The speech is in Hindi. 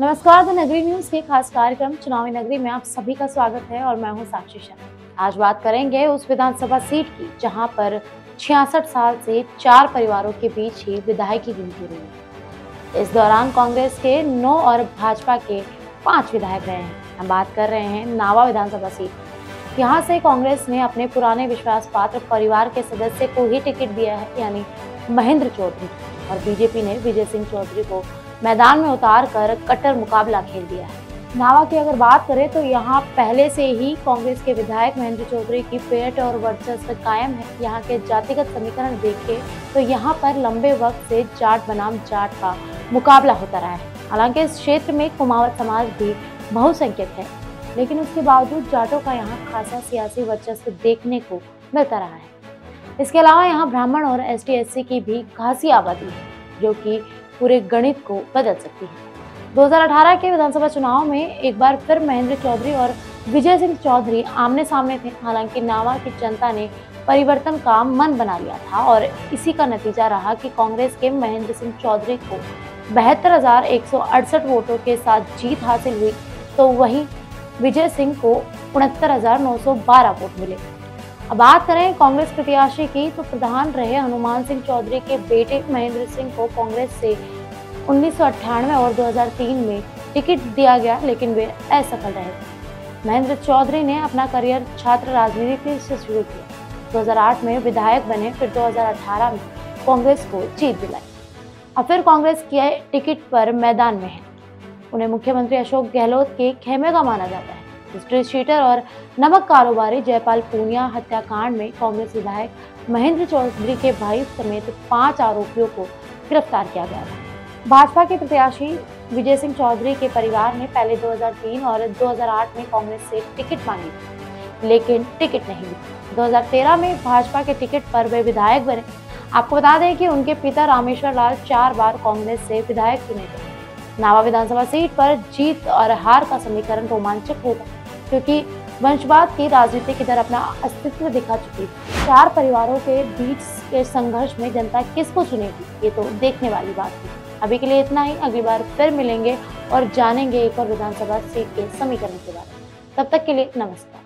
नमस्कार, द नगरी न्यूज के खास कार्यक्रम चुनावी नगरी में आप सभी का स्वागत है और मैं हूं साक्षी शर्मा। आज बात करेंगे उस विधानसभा सीट की जहां पर 66 साल से 4 परिवारों के बीच ही विधायक की गिनती रही। इस दौरान कांग्रेस के 9 और भाजपा के 5 विधायक रहे हैं। हम बात कर रहे हैं नावा विधानसभा सीट। यहाँ से कांग्रेस ने अपने पुराने विश्वास पात्र परिवार के सदस्य को ही टिकट दिया है, यानी महेंद्र चौधरी, और बीजेपी ने विजय सिंह चौधरी को मैदान में उतार कर कट्टर मुकाबला खेल दिया है। नावा की अगर बात करें तो यहाँ पहले से ही कांग्रेस के विधायक महेंद्र चौधरी की पेट और वर्चस्व कायम है। यहाँ के जातिगत समीकरण देखें तो यहाँ पर लंबे वक्त से जाट बनाम जाट का मुकाबला होता रहा है। हालांकि इस क्षेत्र में कुमावत समाज भी बहुसंख्यक है, लेकिन उसके बावजूद जाटों का यहाँ खासा सियासी वर्चस्व देखने को मिलता रहा है। इसके अलावा यहाँ ब्राह्मण और ST/SC की भी खासी आबादी है, जो कि पूरे गणित को बदल सकती है। 2018 के विधानसभा चुनाव में एक बार फिर महेंद्र चौधरी और विजय सिंह चौधरी आमने सामने थे। हालांकि नावा की जनता ने परिवर्तन का मन बना लिया था और इसी का नतीजा रहा कि कांग्रेस के महेंद्र सिंह चौधरी को 72,168 वोटों के साथ जीत हासिल हुई, तो वहीं विजय सिंह को 69,912 वोट मिले। अब बात करें कांग्रेस प्रत्याशी की तो प्रधान रहे हनुमान सिंह चौधरी के बेटे महेंद्र सिंह को कांग्रेस से 1998 और 2003 में टिकट दिया गया, लेकिन वे असफल रहे। महेंद्र चौधरी ने अपना करियर छात्र राजनीति से शुरू किया, 2008 में विधायक बने, फिर 2018 में कांग्रेस को जीत दिलाई। अब फिर कांग्रेस के टिकट पर मैदान में है। उन्हें मुख्यमंत्री अशोक गहलोत के खेमे का माना जाता है। स्ट्रीट शीटर और नमक कारोबारी जयपाल पुनिया हत्याकांड में कांग्रेस विधायक महेंद्र चौधरी के भाई समेत 5 आरोपियों को गिरफ्तार किया गया था। भाजपा के प्रत्याशी विजय सिंह चौधरी के परिवार ने पहले 2003 और 2008 में कांग्रेस से टिकट मांगी थी, लेकिन टिकट नहीं मिली। 2013 में भाजपा के टिकट पर वे विधायक बने। आपको बता दें कि उनके पिता रामेश्वर लाल 4 बार कांग्रेस से विधायक चुने गए। नावा विधानसभा सीट पर जीत और हार का समीकरण रोमांचक होगा, क्योंकि वंशवाद की राजनीति की दर अपना अस्तित्व दिखा चुकी। 4 परिवारों के बीच के संघर्ष में जनता किसको चुनेगी, ये तो देखने वाली बात थी। अभी के लिए इतना ही, अगली बार फिर मिलेंगे और जानेंगे एक और विधानसभा सीट के समीकरण के बारे में। तब तक के लिए नमस्कार।